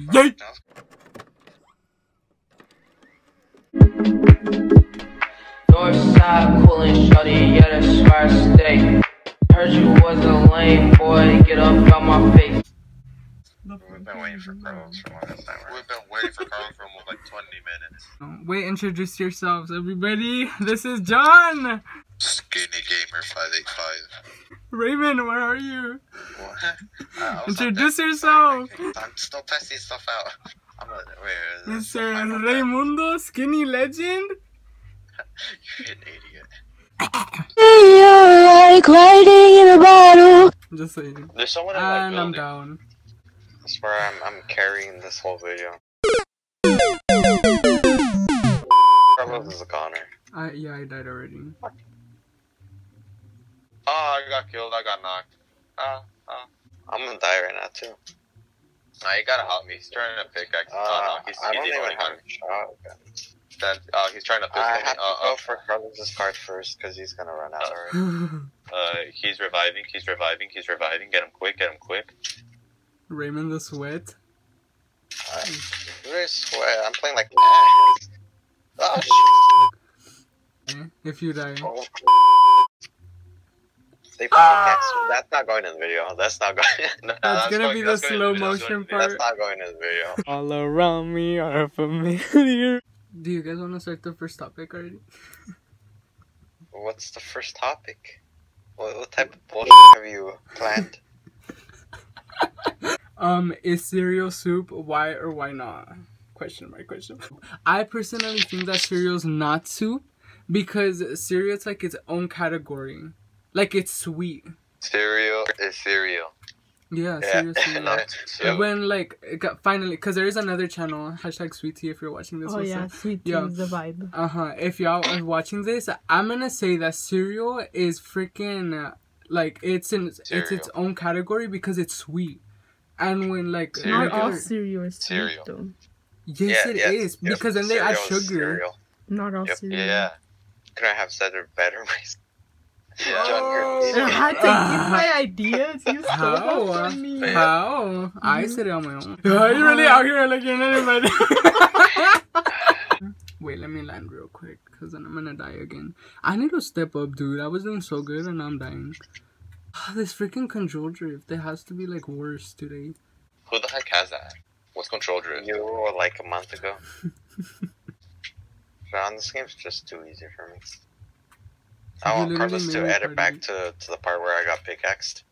Yeet! Northside coolin' shorty, yeah, that's where I stay. Heard you was a lame boy, get up out my face. We've been waiting for Carlos for a long time. We've been waiting for Carlos for almost like 20 minutes. Wait, introduce yourselves, everybody. This is John! Skinny Gamer 585. Raymond, where are you? What? Introduce yourself! I'm still testing stuff out. I'm gonna, wait, Mr. Raimundo, Skinny Legend? You're an idiot. You're like writing in a bottle. Just saying. There's someone in my building. I'm down. I swear I'm carrying this whole video. Carlos is a goner. Yeah, I died already. What? Oh, I got killed, I got knocked. I'm gonna die right now, too. Nah, you gotta help me. He's trying to pickaxe. Oh, no, he didn't even have a shotgun. That, he's trying to pickaxe me. I have to go for Carlos' card first, because he's gonna run out already. He's reviving, he's reviving, he's reviving. Get him quick, get him quick. Raymond the Sweat. Really sweat. I'm playing like ass. Oh, shit. If you die. Oh. They that's not going in the video. That's not going in. No, that's gonna be the slow motion part. That's not going in the video. All around me are familiar. Do you guys want to start the first topic already? What's the first topic? What type of bullshit have you planned? Is cereal soup why or why not? Question mark, question mark. I personally think that cereal's not soup because cereal's like its own category. Like, it's sweet. Cereal is cereal. Yeah, cereal is cereal. Not when, like, it got, finally, because there is another channel, hashtag Sweet Tea, if you're watching this. Oh, also. Yeah, Sweet Tea is the vibe. Uh-huh. If y'all are watching this, I'm gonna say that cereal is freaking, like, it's its own category because it's sweet. And when, like... Cereal. Not all cereal is cereal. Sweet, though. Yes, yeah, it is. Because then they add sugar. Cereal. Not all cereal. Yeah. Could I have said it better myself? Yeah. Oh, I had to give my ideas. You stole it from me. How? I said it on my own. Are you really out here like you're not anybody? Wait, let me land real quick, because then I'm gonna die again. I need to step up, dude. I was doing so good, and I'm dying. Oh, this freaking control drift. It has to be, like, worse today. Who the heck has that? What's control drift? You were, like, a month ago. Man, this game's just too easy for me. I want Carlos to edit back to the part where I got pickaxed.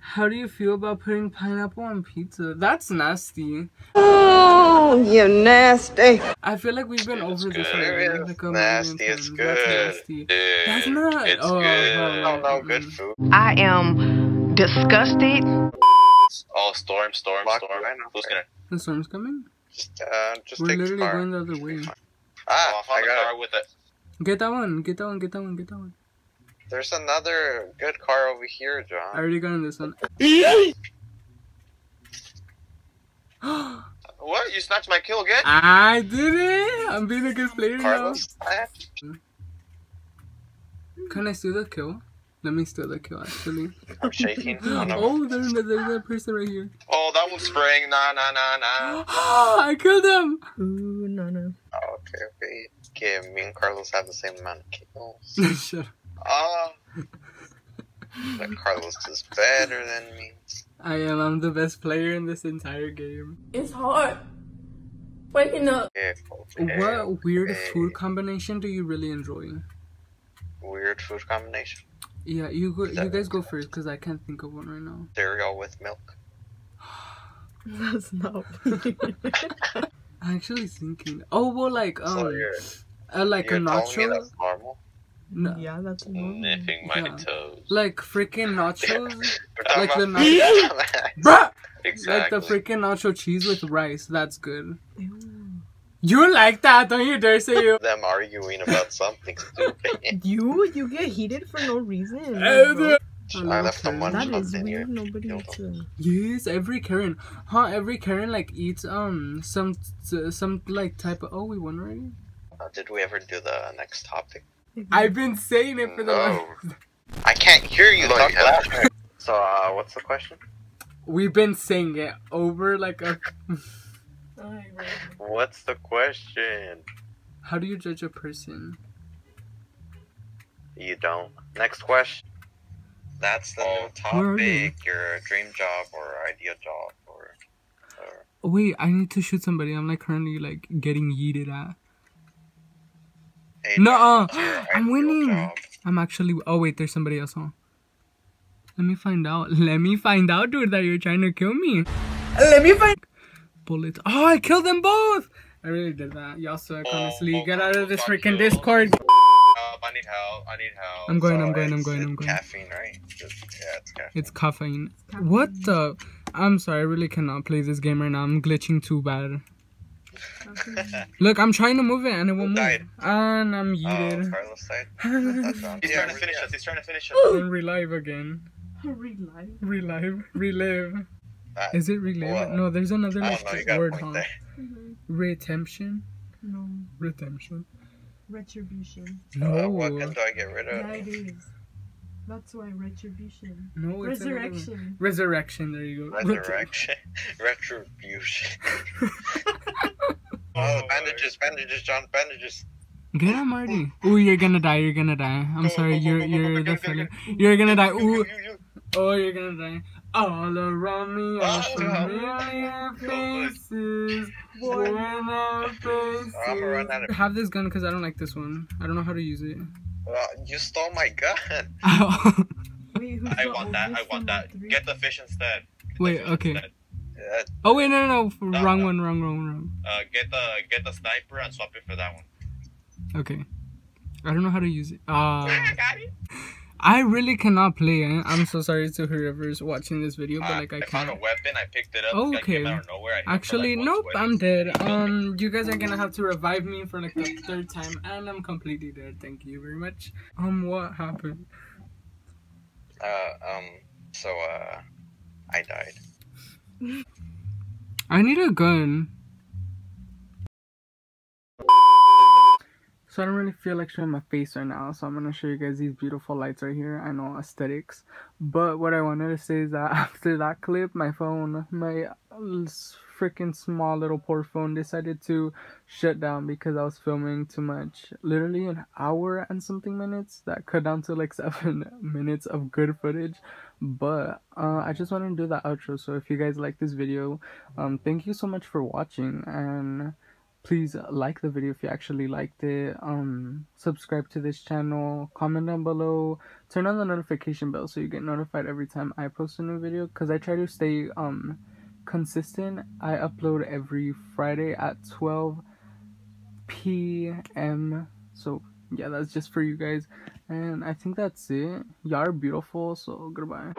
How do you feel about putting pineapple on pizza? That's nasty. Oh, you nasty. I feel like we've been over this already. It's nasty, it's good. That's nasty. That's not... It's good. Oh, no, good food. I am disgusted. Oh, storm. Who's gonna... The storm's coming? Just we're literally going the other way. Ah, I got car with it. Get that one, get that one, get that one, get that one. There's another good car over here, John. I already got on this one. What? You snatched my kill again? I did it! I'm being a good player Carlos, now. Can I steal the kill? Let me steal the kill, actually. I'm shaking. Oh, there's that person right here. Oh, that one's spraying. Nah. I killed him! Ooh, no. Oh, okay. Me and Carlos have the same amount of kills. Shut up. But Carlos is better than me. I'm the best player in this entire game. It's hard. Waking up. What weird food combination do you really enjoy? Weird food combination? Yeah, you guys go first because I can't think of one right now. Cereal with milk. That's not weird. I'm actually thinking. Oh, well, like, like a nacho. That's normal? No. Yeah, that's normal. Nipping my toes. Like freaking nachos. Like the nacho. Exactly. Like the freaking nacho cheese with rice. That's good. Ew. You like that, don't you dare say you. Them arguing about something stupid. You get heated for no reason. I left the one that is weird. Nobody to. Yes, every Karen, huh? Every Karen like eats some like type of. Oh, we won already. Did we ever do the next topic? I've been saying it for the last. I can't hear you. Like, so what's the question? We've been saying it over like a... What's the question? How do you judge a person? You don't. Next question. That's the new topic, your dream job or ideal job or... Wait, I need to shoot somebody. I'm like currently like getting yeeted at. Hey, no, I'm winning. Job. I'm actually... Oh wait, there's somebody else on. Let me find out. Let me find out, dude, that you're trying to kill me. Let me find... Bullets. Oh, I killed them both. I really did that. Y'all suck, honestly. Get out of this freaking Discord. I need help. I need help. I'm going. Caffeine, right? Yeah, it's caffeine. It's caffeine. What the? I'm sorry. I really cannot play this game right now. I'm glitching too bad. Look, I'm trying to move it and it won't move. And I'm yeeted. Carlos died. He's trying to finish us. I'm relive again. Relive. Is it relive? Well, no, there's another word, huh? Redemption? No. Redemption. Retribution. No. What can do I get rid of? That's why retribution. No, it's resurrection. Resurrection. There you go. Resurrection. Retribution. Oh, bandages, John, bandages. Get him, Marty. Ooh, you're gonna die. I'm sorry. You're the fella. You're gonna die. Ooh. Oh, you're gonna die. All around me are familiar faces. I have this gun because I don't like this one. I don't know how to use it. You stole my gun. Wait, I want that. Get the fish instead. Get the fish instead. Yeah. Oh wait, no. Wrong one. Get the sniper and swap it for that one. Okay. I don't know how to use it. I got it. I really cannot play it. I'm so sorry to whoever's watching this video, but like I found a weapon. I picked it up. Okay. Came out of nowhere. Actually, nope. I'm dead. You guys are gonna have to revive me for like the third time, and I'm completely dead. Thank you very much. What happened? So I died. I need a gun. So I don't really feel like showing my face right now, so I'm gonna show you guys these beautiful lights right here. I know, aesthetics, but what I wanted to say is that after that clip, my phone, my freaking small little poor phone, decided to shut down because I was filming too much. Literally an hour and something minutes that cut down to like 7 minutes of good footage. But I just wanted to do the outro. So if you guys like this video, thank you so much for watching, and please like the video if you actually liked it. Subscribe to this channel, comment down below, turn on the notification bell so you get notified every time I post a new video, because I try to stay consistent. I upload every Friday at 12 p.m. so yeah, that's just for you guys, and I think that's it. Y'all are beautiful, so goodbye.